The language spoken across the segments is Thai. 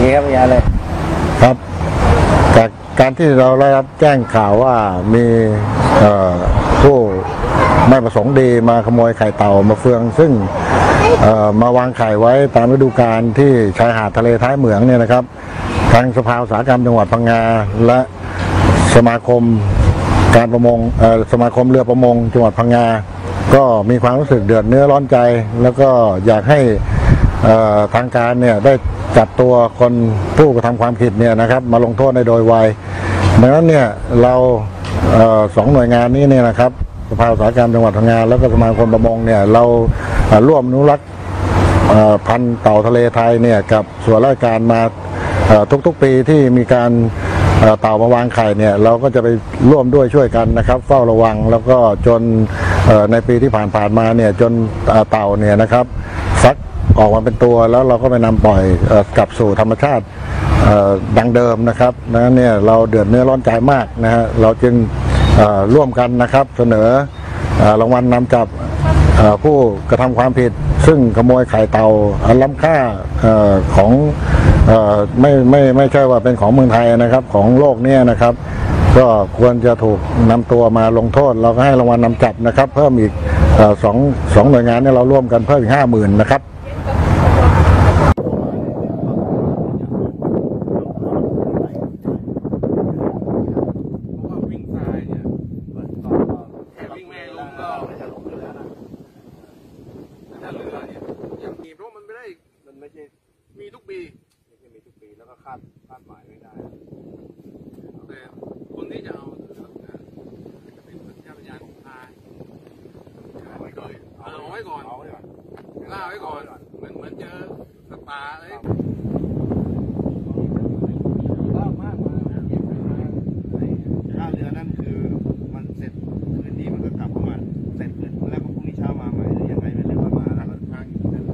นี่ครับยาเลยครับจากการที่เราได้รับแจ้งข่าวว่ามีผู้ไม่ประสงค์ดีมาขโมยไข่เต่ามาเฟืองซึ่งมาวางไข่ไว้ตามฤดูกาลที่ชายหาดทะเลท้ายเหมืองเนี่ยนะครับทางสภาอุตสาหกรรมจังหวัดพังงาและสมาคมการประมงสมาคมเรือประมงจังหวัดพังงาก็มีความรู้สึกเดือดเนื้อร้อนใจแล้วก็อยากให้ทางการเนี่ยได้จับตัวคนผู้กระทำความผิดเนี่ยนะครับมาลงโทษในโดยไวดังนั้นเนี่ยเราสองหน่วยงานนี้เนี่ยนะครับสภาอุตสาหกรรมจังหวัดพังงาแล้วก็สมาคมประมงเนี่ยเราร่วมอนุรักษ์พันธุ์เต่าทะเลไทยเนี่ยกับส่วนราชการมาทุกๆปีที่มีการเต่ามาวางไข่เนี่ยเราก็จะไปร่วมด้วยช่วยกันนะครับเฝ้าระวังแล้วก็จนในปีที่ผ่านมาเนี่ยจนเต่าเนี่ยนะครับฟักออกมาเป็นตัวแล้วเราก็ไปนำปล่อยกลับสู่ธรรมชาติดังเดิมนะครับนั้นเนี่ยเราเดือดเนื้อร้อนใจมากนะฮะเราจึงร่วมกันนะครับเสนอรางวัลนำจับผู้กระทำความผิดซึ่งขโมยไข่เต่าอันล้ำค่าของไม่ใช่ว่าเป็นของเมืองไทยนะครับของโลกเนี่ยนะครับก็ควรจะถูกนำตัวมาลงโทษเราก็ให้รางวัลนำจับนะครับเพิ่มอีกสองหน่วยงานเนี่ยเราร่วมกันเพิ่มอีก 50,000 นะครับมีทุกปีแล้วก็คาดหมายไม่ได้แต่คนที่จะเอาจะเป็นสัญชาตญาณของทายเอาไว้ก่อนล่าไว้ก่อนเหมือนเจอสตาร์เลยล่ามากมาล่าเรือนั่นคือมันเสร็จคืนนี้มันก็กลับเข้ามาเสร็จคืนแล้วพรุ่งนี้เช้ามาใหม่หรือยังไงไม่รู้ว่ามาแล้วทางแล้วเ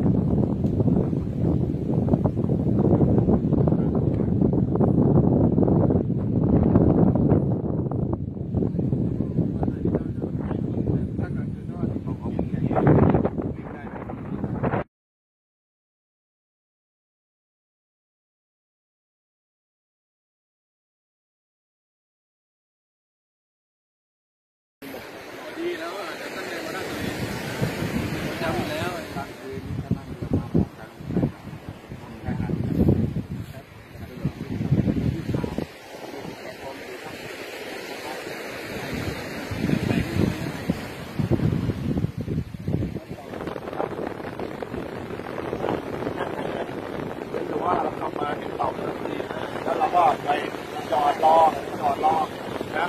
ราก็ไปจอดรอนะ